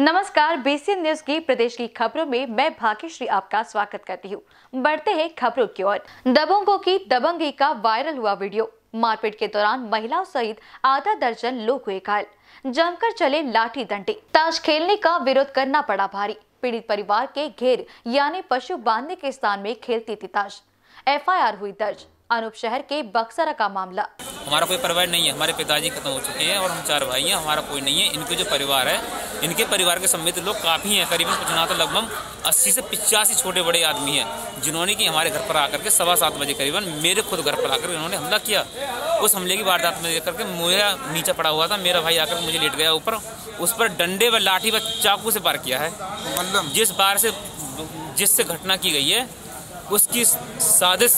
नमस्कार, BCN news की प्रदेश की खबरों में मैं भाग्यश्री आपका स्वागत करती हूँ। बढ़ते हैं खबरों की ओर। दबंगों की दबंगी का वायरल हुआ वीडियो। मारपीट के दौरान महिलाओं सहित आधा दर्जन लोग हुए घायल। जमकर चले लाठी डंडे। ताश खेलने का विरोध करना पड़ा भारी। पीड़ित परिवार के घेर यानी पशु बांधने के स्थान में खेलती थी ताश। FIR हुई दर्ज। अनूप शहर के बक्सर का मामला। हमारा कोई परिवार नहीं है, हमारे पिताजी खत्म हो चुके हैं और हम 4 भाई हैं, हमारा कोई नहीं है। इनके जो परिवार है, इनके परिवार के सम्मिलित लोग काफ़ी हैं, करीबन कुछ ना तो लगभग 80 से 85 छोटे बड़े आदमी हैं, जिन्होंने कि हमारे घर पर आकर के 7:15 बजे करीबन मेरे खुद घर पर आकर उन्होंने हमला किया। उस हमले की वारदात में देख के मेरा नीचे पड़ा हुआ था, मेरा भाई आकर मुझे लेट गया ऊपर, उस पर डंडे व लाठी व चाकू से वार किया है। मतलब जिस बार से जिससे घटना की गई है उसकी साजिश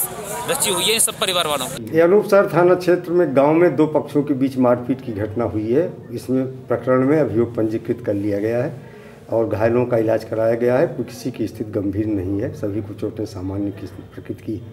रची हुई है सब परिवार वालों की। अनूप शहर थाना क्षेत्र में गांव में 2 पक्षों के बीच मारपीट की घटना हुई है। इसमें प्रकरण में अभियोग पंजीकृत कर लिया गया है और घायलों का इलाज कराया गया है। किसी की स्थिति गंभीर नहीं है, सभी को चोटें सामान्य प्रकृति की है।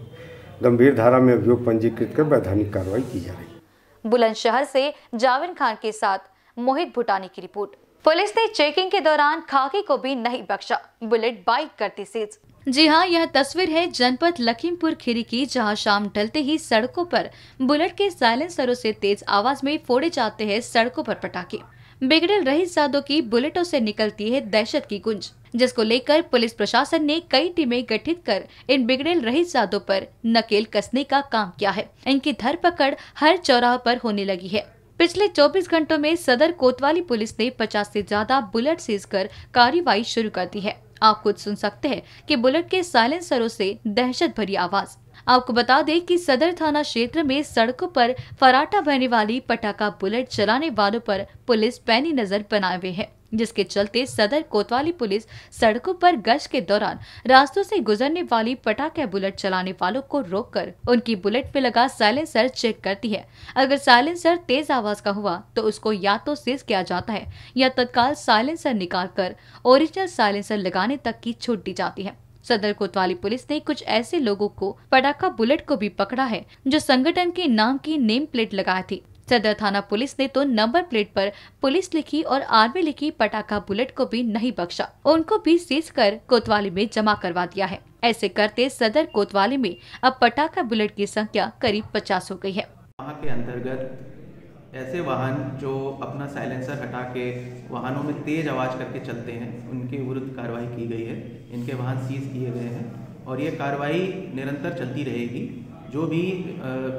गंभीर धारा में अभियोग पंजीकृत कर वैधानिक कार्रवाई की जा रही है। बुलंद शहर से जावेद खान के साथ मोहित भूटानी की रिपोर्ट। पुलिस ने चेकिंग के दौरान खाकी को भी नहीं बख्शा, बुलेट बाइक करती सीज। जी हाँ, यह तस्वीर है जनपद लखीमपुर खीरी की, जहाँ शाम ढलते ही सड़कों पर बुलेट के साइलेंसरों से तेज आवाज में फोड़े जाते हैं सड़कों पर पटाखे। बिगड़ेल रही सादों की बुलेटों से निकलती है दहशत की गूंज, जिसको लेकर पुलिस प्रशासन ने कई टीमें गठित कर इन बिगड़ेल रही सादों पर नकेल कसने का काम किया है। इनकी धरपकड़ हर चौराहे पर होने लगी है। पिछले 24 घंटों में सदर कोतवाली पुलिस ने 50 से ज्यादा बुलेट सीज कर कार्रवाई शुरू कर दी है। आप खुद सुन सकते हैं कि बुलेट के साइलेंसरों से दहशत भरी आवाज। आपको बता दें कि सदर थाना क्षेत्र में सड़कों पर फराटा बहने वाली पटाखा बुलेट चलाने वालों पर पुलिस पैनी नजर बनाए हुए है, जिसके चलते सदर कोतवाली पुलिस सड़कों पर गश्त के दौरान रास्तों से गुजरने वाली पटाखा बुलेट चलाने वालों को रोककर उनकी बुलेट में लगा साइलेंसर चेक करती है। अगर साइलेंसर तेज आवाज का हुआ तो उसको या तो सीज किया जाता है या तत्काल साइलेंसर निकालकर ओरिजिनल साइलेंसर लगाने तक की छूट दी जाती है। सदर कोतवाली पुलिस ने कुछ ऐसे लोगों को पटाखा बुलेट को भी पकड़ा है जो संगठन के नाम की नेम प्लेट लगाई थी। सदर थाना पुलिस ने तो नंबर प्लेट पर पुलिस लिखी और आर्मी लिखी पटाखा बुलेट को भी नहीं बख्शा, उनको भी सीज कर कोतवाली में जमा करवा दिया है। ऐसे करते सदर कोतवाली में अब पटाखा बुलेट की संख्या करीब 50 हो गई है। वहाँ के अंतर्गत ऐसे वाहन जो अपना साइलेंसर हटा के वाहनों में तेज आवाज करके चलते हैं, उनके विरुद्ध कार्रवाई की गई है। इनके वाहन सीज किए गए हैं और ये कार्रवाई निरंतर चलती रहेगी। जो भी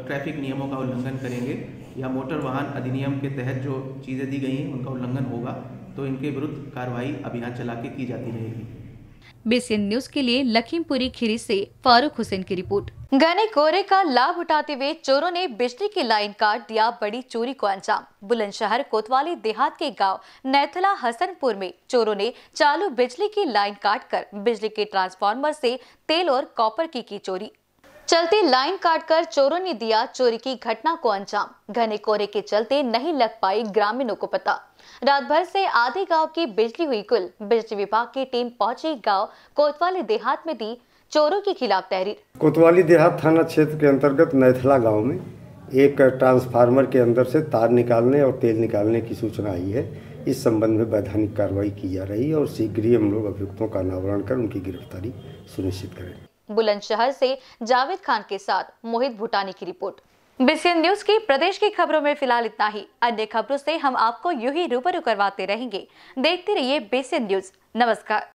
ट्रैफिक नियमों का उल्लंघन करेंगे या मोटर वाहन अधिनियम के तहत जो चीज़ें दी गई हैं उनका उल्लंघन होगा तो इनके विरुद्ध कार्रवाई अभियान चला के की जाती रहेगी। बीसीएन न्यूज के लिए लखीमपुरी खीरी से फारूक हुसैन की रिपोर्ट। घने कोहरे का लाभ उठाते हुए चोरों ने बिजली की लाइन काट दिया, बड़ी चोरी को अंजाम। बुलंदशहर कोतवाली देहात के गांव नैथला हसनपुर में चोरों ने चालू बिजली की लाइन काटकर बिजली के ट्रांसफार्मर से तेल और कॉपर की चोरी। चलती लाइन काटकर चोरों ने दिया चोरी की घटना को अंजाम। घने कोहरे के चलते नहीं लग पाई ग्रामीणों को पता। रात भर से आधे गांव की बिजली हुई गुल। बिजली विभाग की टीम पहुंची गांव कोतवाली देहात में, दी चोरों के खिलाफ तहरीर। कोतवाली देहात थाना क्षेत्र के अंतर्गत नैथला गांव में एक ट्रांसफार्मर के अंदर से तार निकालने और तेल निकालने की सूचना आई है। इस संबंध में वैधानिक कार्रवाई की जा रही है और शीघ्र ही हम लोग अभियुक्तों का अनावरण कर उनकी गिरफ्तारी सुनिश्चित करेंगे। बुलंदशहर से जावेद खान के साथ मोहित भूटानी की रिपोर्ट। बीसीएन न्यूज की प्रदेश की खबरों में फिलहाल इतना ही। अन्य खबरों से हम आपको यूं ही रूबरू करवाते रहेंगे। देखते रहिए बीसीएन न्यूज। नमस्कार।